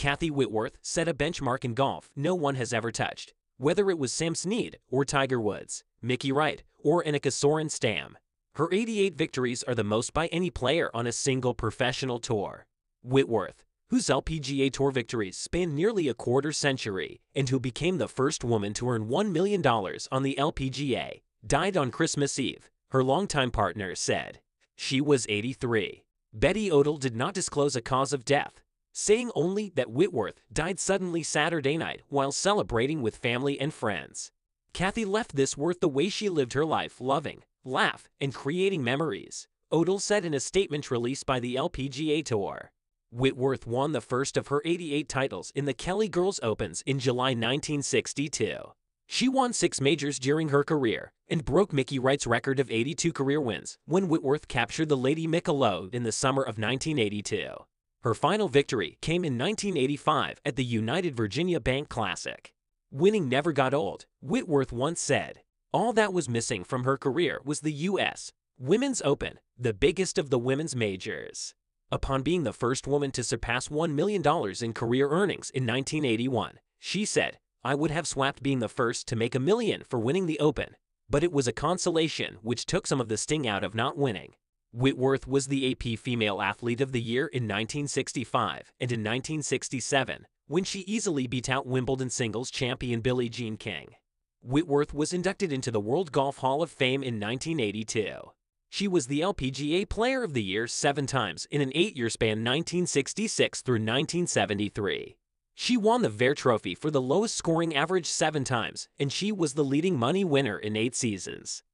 Kathy Whitworth set a benchmark in golf no one has ever touched, whether it was Sam Snead or Tiger Woods, Mickey Wright or Annika Sorenstam. Her 88 victories are the most by any player on a single professional tour. Whitworth, whose LPGA Tour victories span nearly a quarter century and who became the first woman to earn $1 million on the LPGA, died on Christmas Eve, her longtime partner said. She was 83. Bettye Odle did not disclose a cause of death, saying only that Whitworth died suddenly Saturday night while celebrating with family and friends. Kathy left this world the way she lived her life, loving, laugh, and creating memories, Odle said in a statement released by the LPGA Tour. Whitworth won the first of her 88 titles in the Kelly Girls Opens in July 1962. She won 6 majors during her career and broke Mickey Wright's record of 82 career wins when Whitworth captured the Lady Michelob in the summer of 1982. Her final victory came in 1985 at the United Virginia Bank Classic. Winning never got old, Whitworth once said. All that was missing from her career was the U.S. Women's Open, the biggest of the women's majors. Upon being the first woman to surpass $1 million in career earnings in 1981, she said, "I would have swapped being the first to make $1 million for winning the Open, but it was a consolation which took some of the sting out of not winning." Whitworth was the AP Female Athlete of the Year in 1965 and in 1967, when she easily beat out Wimbledon singles champion Billie Jean King. Whitworth was inducted into the World Golf Hall of Fame in 1982. She was the LPGA Player of the Year 7 times in an 8-year span 1966 through 1973. She won the Vare Trophy for the lowest scoring average 7 times, and she was the leading money winner in 8 seasons.